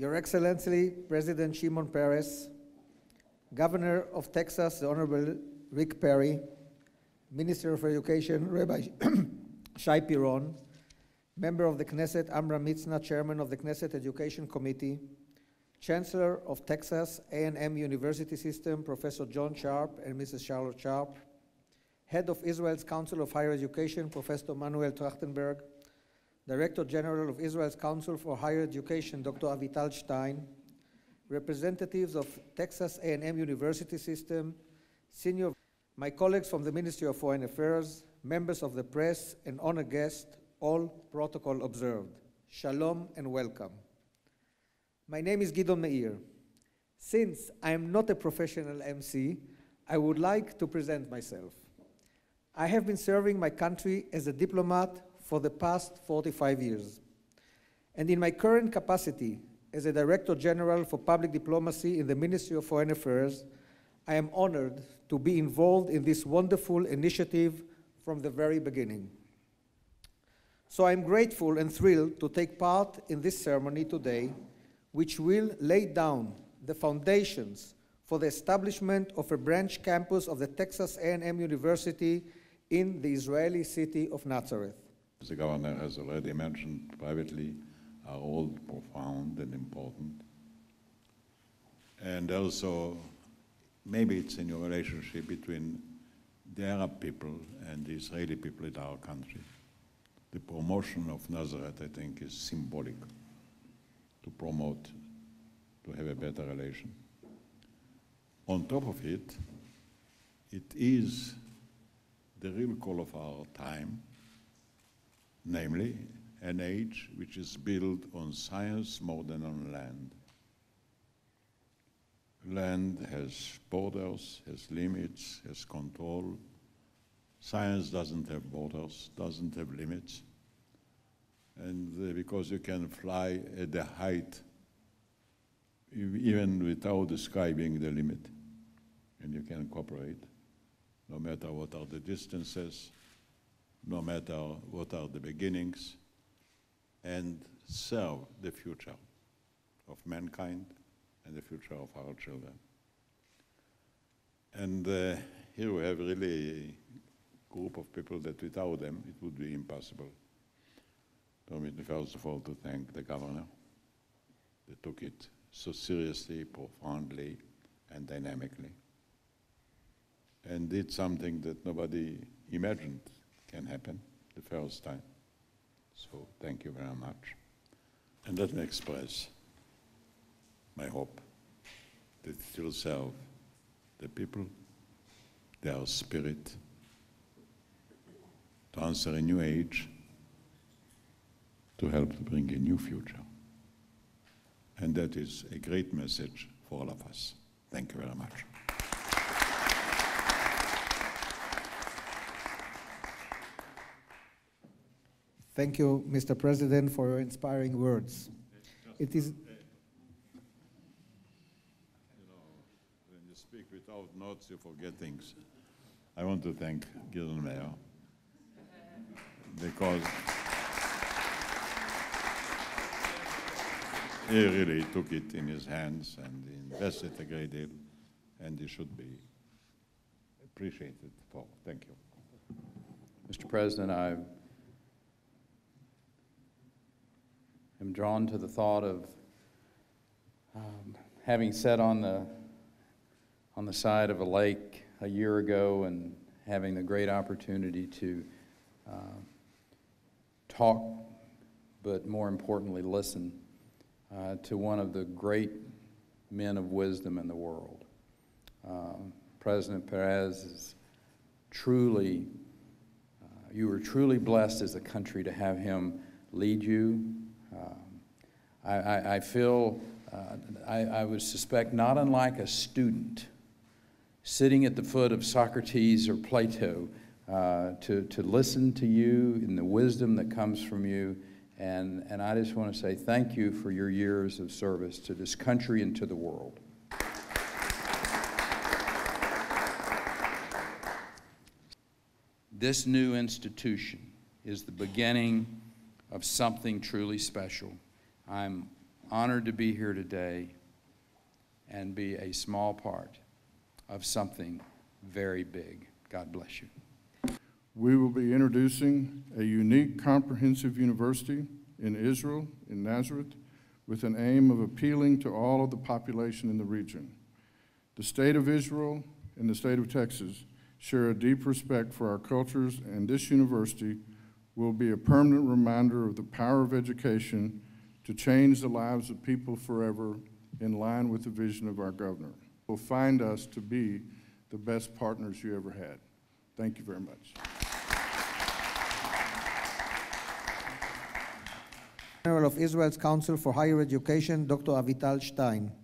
Your Excellency, President Shimon Peres, Governor of Texas, the Honorable Rick Perry, Minister of Education, Rabbi Shai Piron, Member of the Knesset, Amram Mitzna, Chairman of the Knesset Education Committee, Chancellor of Texas A&M University System, Professor John Sharp and Mrs. Charlotte Sharp, Head of Israel's Council of Higher Education, Professor Manuel Trachtenberg, Director General of Israel's Council for Higher Education, Dr. Avital Stein, representatives of Texas A&M University System, senior, my colleagues from the Ministry of Foreign Affairs, members of the press, and honor guests, all protocol observed. Shalom and welcome. My name is Gidon Meir. Since I am not a professional MC, I would like to present myself. I have been serving my country as a diplomat for the past 45 years. And in my current capacity as a Director General for Public Diplomacy in the Ministry of Foreign Affairs, I am honored to be involved in this wonderful initiative from the very beginning. So I am grateful and thrilled to take part in this ceremony today, which will lay down the foundations for the establishment of a branch campus of the Texas A&M University in the Israeli city of Nazareth. As the governor has already mentioned privately, are all profound and important. And also, maybe it's a new relationship between the Arab people and the Israeli people in our country. The promotion of Nazareth, I think, is symbolic. To promote, to have a better relation. On top of it, it is the real call of our time, namely an age which is built on science more than on land. Land has borders, has limits, has control. Science doesn't have borders, doesn't have limits. And because you can fly at the height, even without the sky being the limit, and you can cooperate, no matter what are the distances, no matter what are the beginnings, and serve the future of mankind and the future of our children. And here we have really a group of people that without them, it would be impossible. Permit me first of all to thank the governor that took it so seriously, profoundly, and dynamically, and did something that nobody imagined can happen the first time. So thank you very much. And let me express my hope that it will serve the people, their spirit, to answer a new age, to help to bring a new future. And that is a great message for all of us. Thank you very much. Thank you, Mr. President, for your inspiring words. It is... You know, when you speak without notes, you forget things. I want to thank Gidon Meir because he really took it in his hands and invested a great deal, and he should be appreciated for. Thank you. Mr. President, I am drawn to the thought of having sat on the side of a lake a year ago and having the great opportunity to talk, but more importantly, listen. To one of the great men of wisdom in the world. President Perez is truly, you were truly blessed as a country to have him lead you. I feel, I would suspect, not unlike a student sitting at the foot of Socrates or Plato to listen to you and the wisdom that comes from you. And I just want to say thank you for your years of service to this country and to the world. This new institution is the beginning of something truly special. I'm honored to be here today and be a small part of something very big. God bless you. We will be introducing a unique, comprehensive university in Israel, in Nazareth, with an aim of appealing to all of the population in the region. The state of Israel and the state of Texas share a deep respect for our cultures, and this university will be a permanent reminder of the power of education to change the lives of people forever, in line with the vision of our governor. Will find us to be the best partners you ever had. Thank you very much. General of Israel's Council for Higher Education, Dr. Avital Stein.